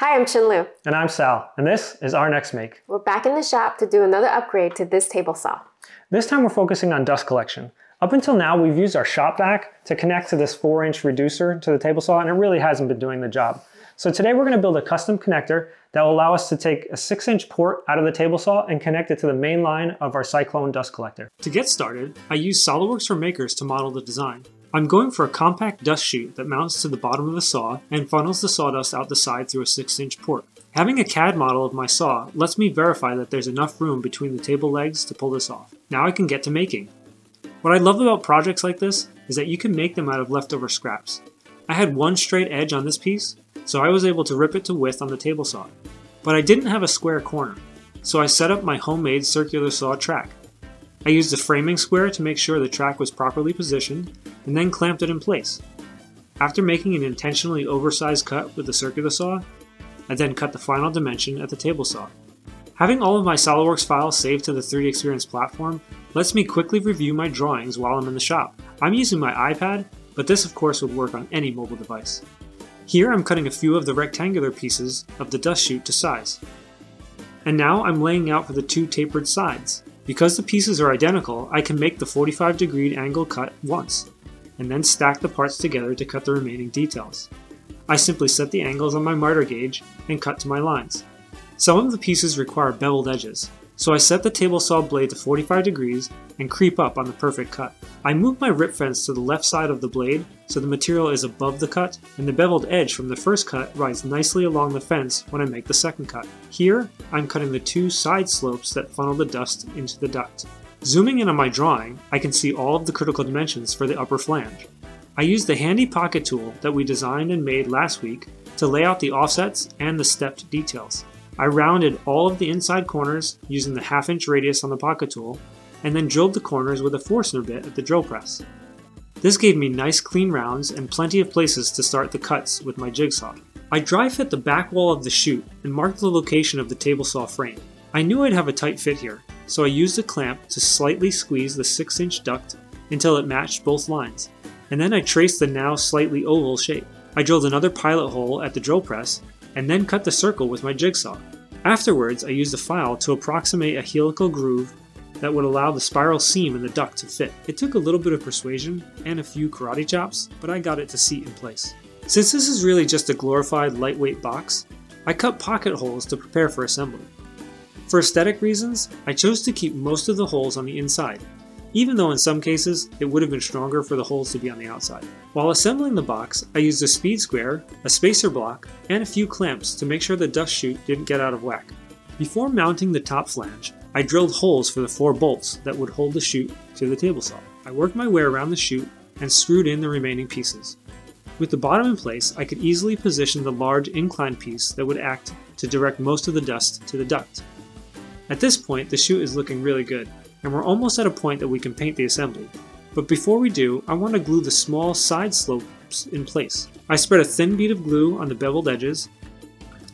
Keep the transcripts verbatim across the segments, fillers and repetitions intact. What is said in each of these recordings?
Hi, I'm Chen Liu. And I'm Sal, and this is Our Next Make. We're back in the shop to do another upgrade to this table saw. This time we're focusing on dust collection. Up until now, we've used our shop vac to connect to this four inch reducer to the table saw, and it really hasn't been doing the job. So today we're gonna build a custom connector that will allow us to take a six inch port out of the table saw and connect it to the main line of our Cyclone dust collector. To get started, I used SolidWorks for Makers to model the design. I'm going for a compact dust chute that mounts to the bottom of the saw and funnels the sawdust out the side through a six inch port. Having a C A D model of my saw lets me verify that there's enough room between the table legs to pull this off. Now I can get to making. What I love about projects like this is that you can make them out of leftover scraps. I had one straight edge on this piece, so I was able to rip it to width on the table saw. But I didn't have a square corner, so I set up my homemade circular saw track. I used a framing square to make sure the track was properly positioned, and then clamped it in place. After making an intentionally oversized cut with the circular saw, I then cut the final dimension at the table saw. Having all of my SolidWorks files saved to the three D Experience platform lets me quickly review my drawings while I'm in the shop. I'm using my iPad, but this of course would work on any mobile device. Here I'm cutting a few of the rectangular pieces of the dust chute to size. And now I'm laying out for the two tapered sides. Because the pieces are identical, I can make the forty-five degree angle cut once, and then stack the parts together to cut the remaining details. I simply set the angles on my miter gauge and cut to my lines. Some of the pieces require beveled edges, so I set the table saw blade to forty-five degrees and creep up on the perfect cut. I move my rip fence to the left side of the blade so the material is above the cut, and the beveled edge from the first cut rides nicely along the fence when I make the second cut. Here, I'm cutting the two side slopes that funnel the dust into the duct. Zooming in on my drawing, I can see all of the critical dimensions for the upper flange. I used the handy pocket tool that we designed and made last week to lay out the offsets and the stepped details. I rounded all of the inside corners using the half inch radius on the pocket tool, and then drilled the corners with a Forstner bit at the drill press. This gave me nice clean rounds and plenty of places to start the cuts with my jigsaw. I dry fit the back wall of the chute and marked the location of the table saw frame. I knew I'd have a tight fit here, so I used a clamp to slightly squeeze the six inch duct until it matched both lines, and then I traced the now slightly oval shape. I drilled another pilot hole at the drill press and then cut the circle with my jigsaw. Afterwards, I used a file to approximate a helical groove that would allow the spiral seam in the duct to fit. It took a little bit of persuasion and a few karate chops, but I got it to seat in place. Since this is really just a glorified lightweight box, I cut pocket holes to prepare for assembly. For aesthetic reasons, I chose to keep most of the holes on the inside, even though in some cases it would have been stronger for the holes to be on the outside. While assembling the box, I used a speed square, a spacer block, and a few clamps to make sure the dust chute didn't get out of whack. Before mounting the top flange, I drilled holes for the four bolts that would hold the chute to the table saw. I worked my way around the chute and screwed in the remaining pieces. With the bottom in place, I could easily position the large inclined piece that would act to direct most of the dust to the duct. At this point, the chute is looking really good, and we're almost at a point that we can paint the assembly. But before we do, I want to glue the small side slopes in place. I spread a thin bead of glue on the beveled edges,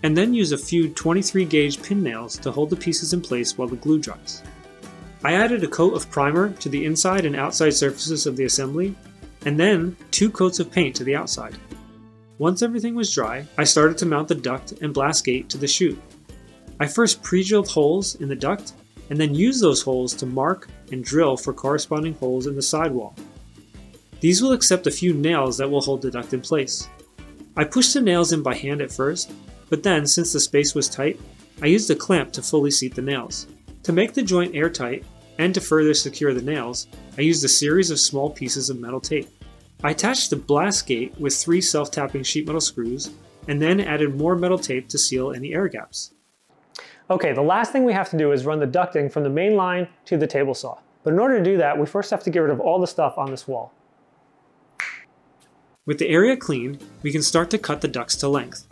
and then use a few twenty-three gauge pin nails to hold the pieces in place while the glue dries. I added a coat of primer to the inside and outside surfaces of the assembly, and then two coats of paint to the outside. Once everything was dry, I started to mount the duct and blast gate to the chute. I first pre-drilled holes in the duct, and then use those holes to mark and drill for corresponding holes in the sidewall. These will accept a few nails that will hold the duct in place. I pushed the nails in by hand at first, but then, since the space was tight, I used a clamp to fully seat the nails. To make the joint airtight, and to further secure the nails, I used a series of small pieces of metal tape. I attached the blast gate with three self-tapping sheet metal screws, and then added more metal tape to seal any air gaps. Okay, the last thing we have to do is run the ducting from the main line to the table saw. But in order to do that, we first have to get rid of all the stuff on this wall. With the area clean, we can start to cut the ducts to length.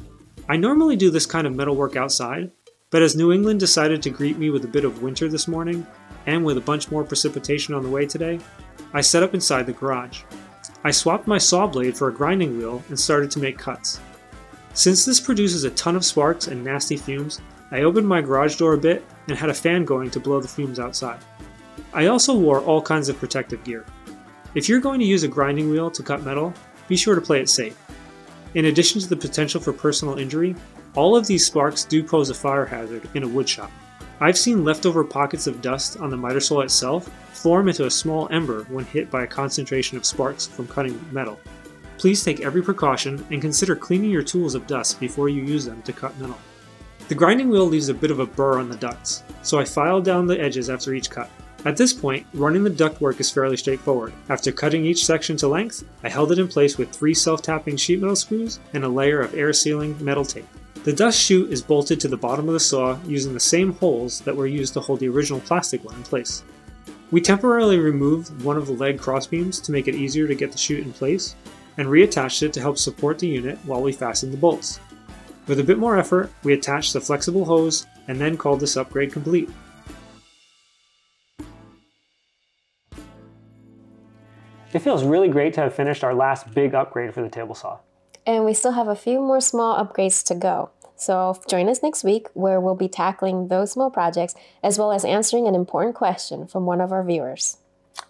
I normally do this kind of metal work outside, but as New England decided to greet me with a bit of winter this morning, and with a bunch more precipitation on the way today, I set up inside the garage. I swapped my saw blade for a grinding wheel and started to make cuts. Since this produces a ton of sparks and nasty fumes, I opened my garage door a bit and had a fan going to blow the fumes outside. I also wore all kinds of protective gear. If you're going to use a grinding wheel to cut metal, be sure to play it safe. In addition to the potential for personal injury, All of these sparks do pose a fire hazard in a woodshop. I've seen leftover pockets of dust on the miter sole itself form into a small ember when hit by a concentration of sparks from cutting metal. Please take every precaution and consider cleaning your tools of dust before you use them to cut metal. The grinding wheel leaves a bit of a burr on the ducts, so I file down the edges after each cut. At this point, running the ductwork is fairly straightforward. After cutting each section to length, I held it in place with three self-tapping sheet metal screws and a layer of air-sealing metal tape. The dust chute is bolted to the bottom of the saw using the same holes that were used to hold the original plastic one in place. We temporarily removed one of the leg crossbeams to make it easier to get the chute in place, and reattached it to help support the unit while we fastened the bolts. With a bit more effort, we attached the flexible hose and then called this upgrade complete. It feels really great to have finished our last big upgrade for the table saw. And we still have a few more small upgrades to go. So join us next week where we'll be tackling those small projects as well as answering an important question from one of our viewers.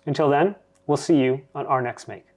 Until then, we'll see you on Our Next Make.